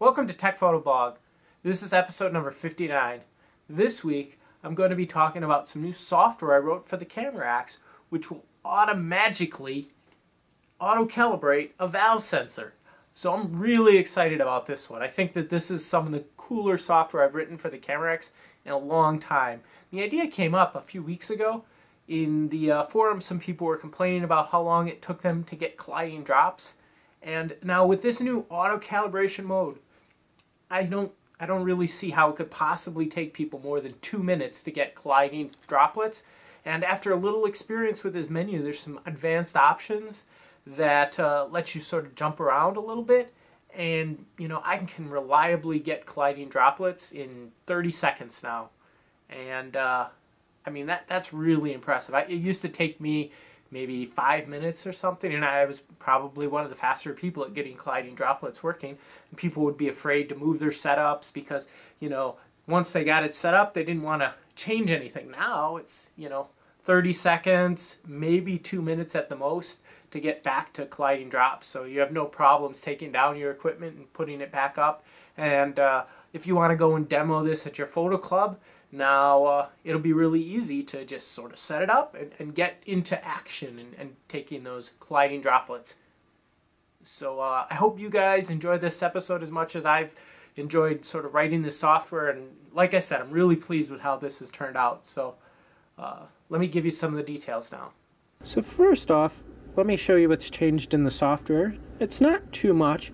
Welcome to Tech Photo Blog. This is episode number 59. This week I'm going to be talking about some new software I wrote for the Camera Axe, which will automatically auto-calibrate a valve sensor. So I'm really excited about this one. I think that this is some of the cooler software I've written for the Camera Axe in a long time. The idea came up a few weeks ago. In the forum, some people were complaining about how long it took them to get colliding drops. And now with this new auto calibration mode, I don't really see how it could possibly take people more than 2 minutes to get colliding droplets. And after a little experience with this menu, there's some advanced options that let you sort of jump around a little bit. And, you know, I can reliably get colliding droplets in 30 seconds now. And, I mean, that's really impressive. It used to take me maybe 5 minutes or something, and I was probably one of the faster people at getting colliding droplets working. And people would be afraid to move their setups because, you know, once they got it set up, they didn't want to change anything. Now it's, you know, 30 seconds, maybe 2 minutes at the most to get back to colliding drops. So you have no problems taking down your equipment and putting it back up. And if you want to go and demo this at your photo club, now it'll be really easy to just sort of set it up and get into action and taking those colliding droplets. So I hope you guys enjoy this episode as much as I've enjoyed sort of writing this software. And like I said, I'm really pleased with how this has turned out. So let me give you some of the details now. So first off, let me show you what's changed in the software. It's not too much,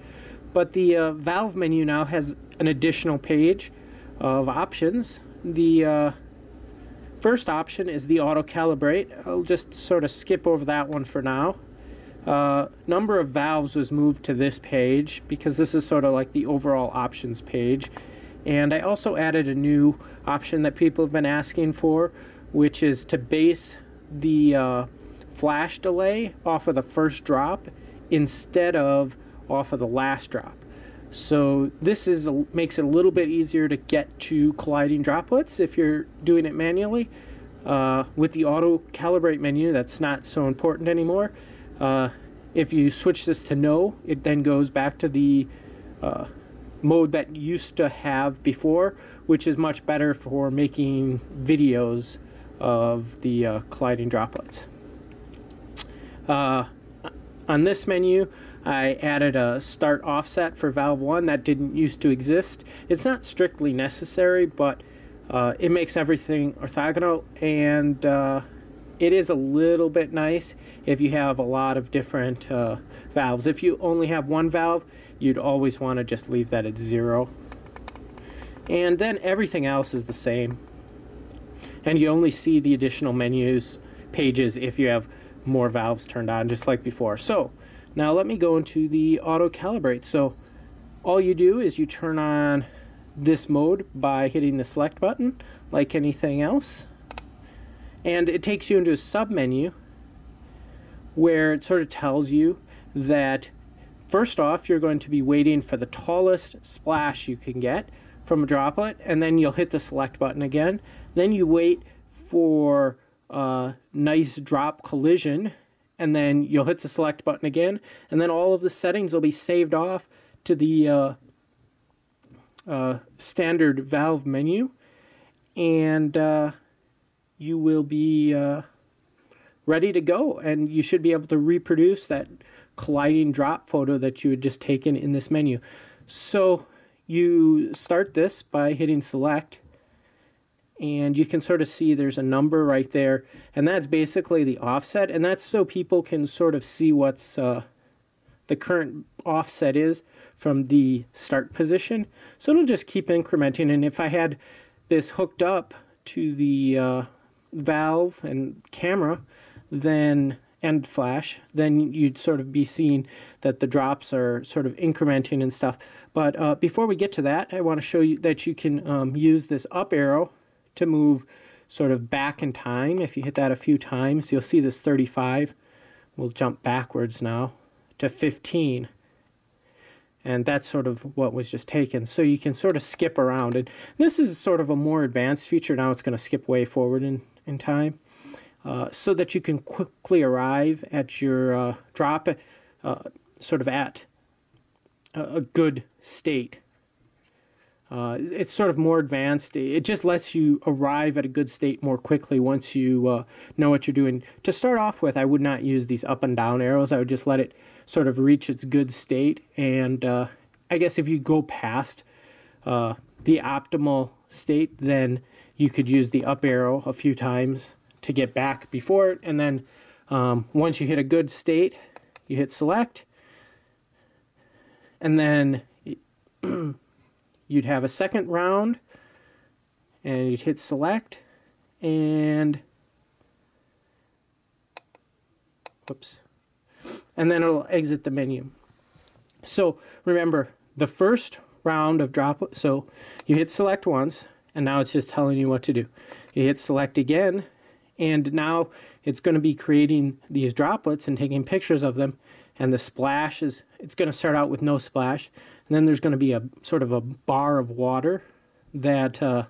but the valve menu now has an additional page of options. The first option is the auto calibrate. I'll just sort of skip over that one for now. Number of valves was moved to this page because this is sort of like the overall options page. And I also added a new option that people have been asking for, which is to base the flash delay off of the first drop instead of off of the last drop. So this makes it a little bit easier to get to colliding droplets if you're doing it manually. With the auto calibrate menu, that's not so important anymore. If you switch this to no, it then goes back to the mode that you used to have before, which is much better for making videos of the colliding droplets. On this menu, I added a start offset for valve 1 that didn't used to exist. It's not strictly necessary, but it makes everything orthogonal, and it is a little bit nice if you have a lot of different valves. If you only have one valve, you'd always want to just leave that at 0. And then everything else is the same. And you only see the additional menus pages if you have more valves turned on, just like before. So now let me go into the auto calibrate. So all you do is you turn on this mode by hitting the select button like anything else, and it takes you into a sub menu where it sort of tells you that first off you're going to be waiting for the tallest splash you can get from a droplet, and then you'll hit the select button again. Then you wait for nice drop collision, and then you'll hit the select button again, and then all of the settings will be saved off to the standard valve menu, and you will be ready to go, and you should be able to reproduce that colliding drop photo that you had just taken in this menu. So you start this by hitting select, and you can sort of see there's a number right there, and that's basically the offset, and that's so people can sort of see what's the current offset is from the start position. So it'll just keep incrementing, and if I had this hooked up to the valve and camera and flash, then you'd sort of be seeing that the drops are sort of incrementing and stuff. But before we get to that, I want to show you that you can use this up arrow to move sort of back in time. If you hit that a few times, you'll see this 35. We'll jump backwards now to 15. And that's sort of what was just taken. So you can sort of skip around. And this is sort of a more advanced feature. Now it's going to skip way forward in time so that you can quickly arrive at your drop sort of at a good state It's sort of more advanced. It just lets you arrive at a good state more quickly once you know what you're doing. To start off with, I would not use these up and down arrows. I would just let it sort of reach its good state, and I guess if you go past the optimal state, then you could use the up arrow a few times to get back before it, and then once you hit a good state, you hit select, and then you'd have a second round, and you'd hit select, and whoops, and then it'll exit the menu. So remember, the first round of droplet, so you hit select once, and now it's just telling you what to do. You hit select again, and now it's going to be creating these droplets and taking pictures of them, and the splash is, it's going to start out with no splash, and then there's going to be a sort of a bar of water that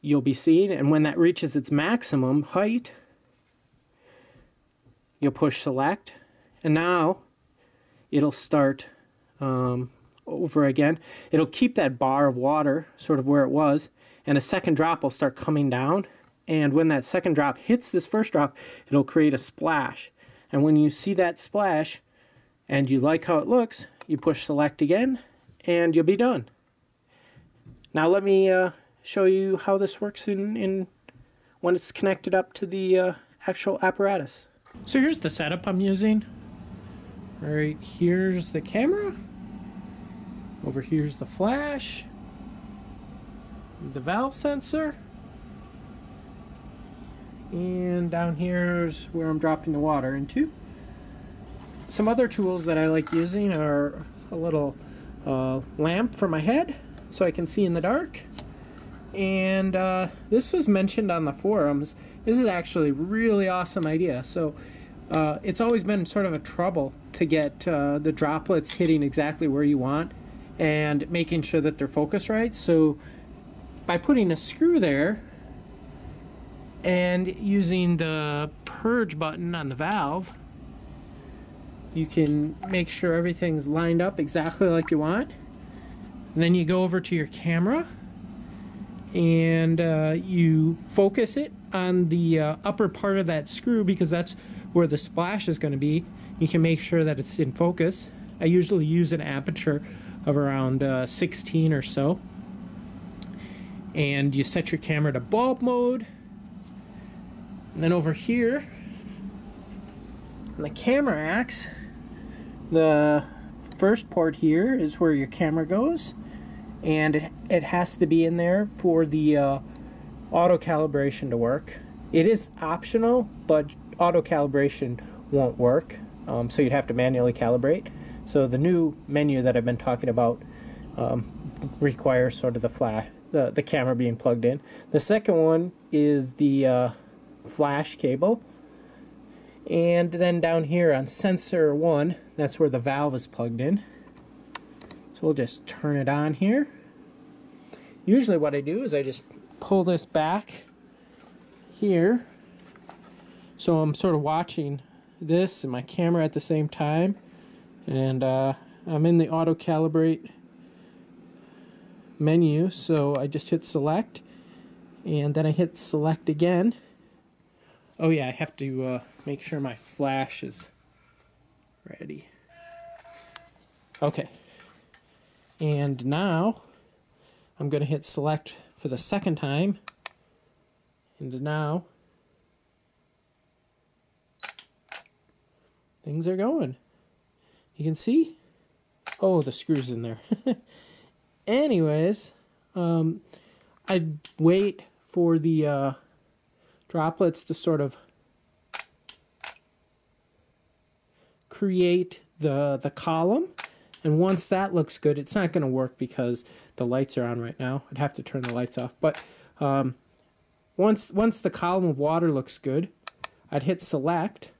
you'll be seeing, and when that reaches its maximum height, you'll push select, and now it'll start over again. It'll keep that bar of water sort of where it was, and a second drop will start coming down, and when that second drop hits this first drop, it'll create a splash, and when you see that splash and you like how it looks, you push select again, and you'll be done. Now let me show you how this works in when it's connected up to the actual apparatus. So here's the setup I'm using. Right here's the camera, over here's the flash, the valve sensor, and down here's where I'm dropping the water into. Some other tools that I like using are a little lamp for my head so I can see in the dark, and this was mentioned on the forums. This is actually a really awesome idea. So it's always been sort of a trouble to get the droplets hitting exactly where you want and making sure that they're focused right. So by putting a screw there and using the purge button on the valve, you can make sure everything's lined up exactly like you want. And then you go over to your camera and you focus it on the upper part of that screw because that's where the splash is going to be. You can make sure that it's in focus. I usually use an aperture of around 16 or so. And you set your camera to bulb mode. And then over here on the camera axe, the first port here is where your camera goes, and it has to be in there for the auto calibration to work. It is optional, but auto calibration won't work, so you'd have to manually calibrate. So the new menu that I've been talking about requires sort of the camera being plugged in. The second one is the flash cable, and then down here on sensor 1, that's where the valve is plugged in. So we'll just turn it on here. Usually what I do is I just pull this back here, so I'm sort of watching this and my camera at the same time, and I'm in the auto calibrate menu, so I just hit select, and then I hit select again. Oh yeah, I have to make sure my flash is ready. Okay, and now I'm going to hit select for the second time, and now things are going. You can see, oh, the screw's in there. Anyways, I wait for the droplets to sort of create the column, and once that looks good, it's not going to work because the lights are on right now. I'd have to turn the lights off, but once the column of water looks good, I'd hit select.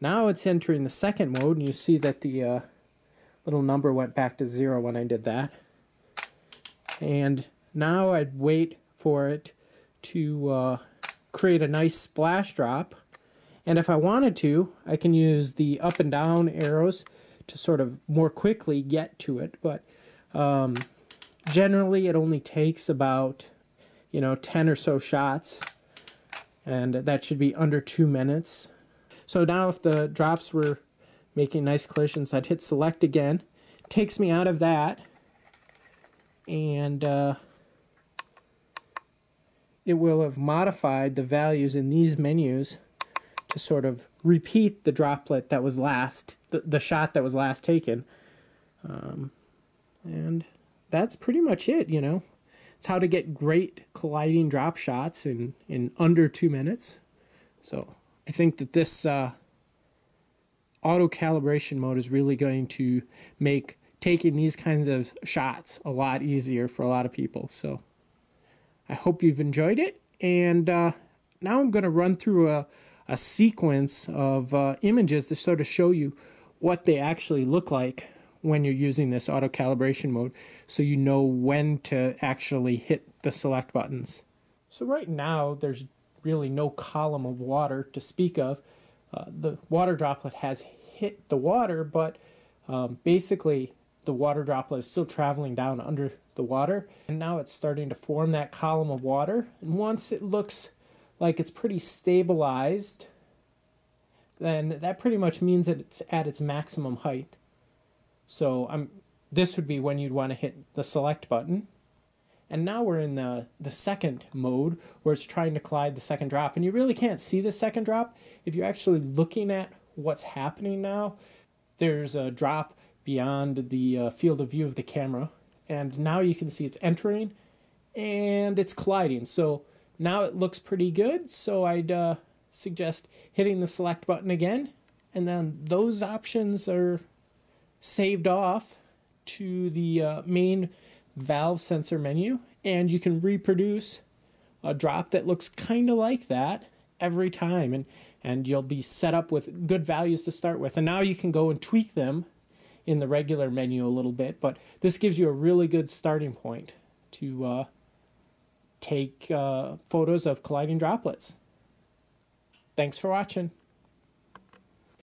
Now it's entering the second mode, and you see that the little number went back to 0 when I did that. And now I'd wait for it to create a nice splash drop, and if I wanted to, I can use the up and down arrows to sort of more quickly get to it, but Generally, it only takes about 10 or so shots, and that should be under 2 minutes. So now if the drops were making nice collisions, I'd hit select again. Takes me out of that, and it will have modified the values in these menus to sort of repeat the droplet that was last, the shot that was last taken. And that's pretty much it, It's how to get great colliding drop shots in under 2 minutes. So I think that this auto calibration mode is really going to make taking these kinds of shots a lot easier for a lot of people. So I hope you've enjoyed it. And now I'm going to run through a sequence of images to sort of show you what they actually look like when you're using this auto calibration mode, so you know when to actually hit the select buttons. So right now there's really no column of water to speak of. The water droplet has hit the water, but basically the water droplet is still traveling down under the water, and now it's starting to form that column of water. And once it looks like it's pretty stabilized, then that pretty much means that it's at its maximum height. So this would be when you'd want to hit the select button. And now we're in the second mode, where it's trying to collide the second drop. And you really can't see the second drop. If you're actually looking at what's happening now, there's a drop beyond the field of view of the camera. And now you can see it's entering and it's colliding. So now it looks pretty good. So I'd suggest hitting the select button again. And then those options are saved off to the main Valve Sensor menu, and you can reproduce a drop that looks kind of like that every time, and you'll be set up with good values to start with. And now you can go and tweak them in the regular menu a little bit, but this gives you a really good starting point to take photos of colliding droplets. Thanks for watching.